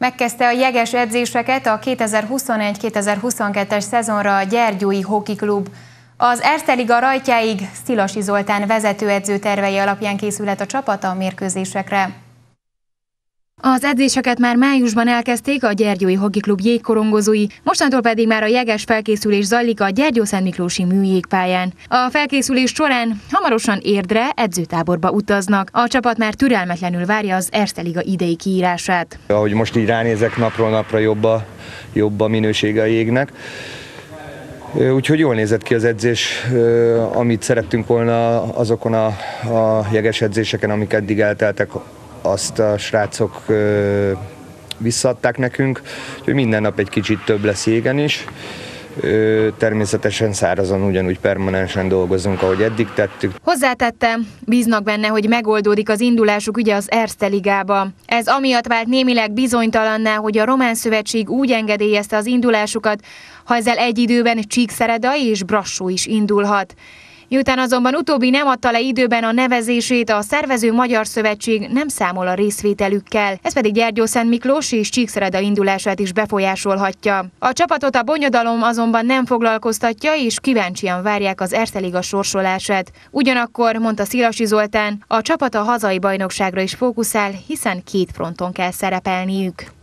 Megkezdte a jeges edzéseket a 2021-2022-es szezonra a Gyergyói Hoki Klub. Az Erste Liga rajtjáig Szilassy Zoltán vezetőedző tervei alapján készülhet a csapata a mérkőzésekre. Az edzéseket már májusban elkezdték a Gyergyói Hoki Klub jégkorongozói, mostantól pedig már a jeges felkészülés zajlik a gyergyószentmiklósi műjégpályán. A felkészülés során hamarosan Érdre edzőtáborba utaznak. A csapat már türelmetlenül várja az Erste Liga idei kiírását. Ahogy most így ránézek, napról napra jobb a minősége a jégnek. Úgyhogy jól nézett ki az edzés, amit szerettünk volna azokon a jeges edzéseken, amik eddig elteltek. Azt a srácok visszaadták nekünk, hogy minden nap egy kicsit több lesz jégen is. Természetesen szárazon ugyanúgy permanensen dolgozunk, ahogy eddig tettük. Hozzátettem, bíznak benne, hogy megoldódik az indulásuk ügye az Erste Ligába. Ez amiatt vált némileg bizonytalanná, hogy a Román Szövetség úgy engedélyezte az indulásukat, ha ezzel egy időben Csíkszereda és Brassó is indulhat. Miután azonban utóbbi nem adta le időben a nevezését, a szervező Magyar Szövetség nem számol a részvételükkel. Ez pedig Gyergyó-Szentmiklós és Csíkszereda indulását is befolyásolhatja. A csapatot a bonyodalom azonban nem foglalkoztatja, és kíváncsian várják az Erste Liga sorsolását. Ugyanakkor, mondta Szilassy Zoltán, a csapat a hazai bajnokságra is fókuszál, hiszen két fronton kell szerepelniük.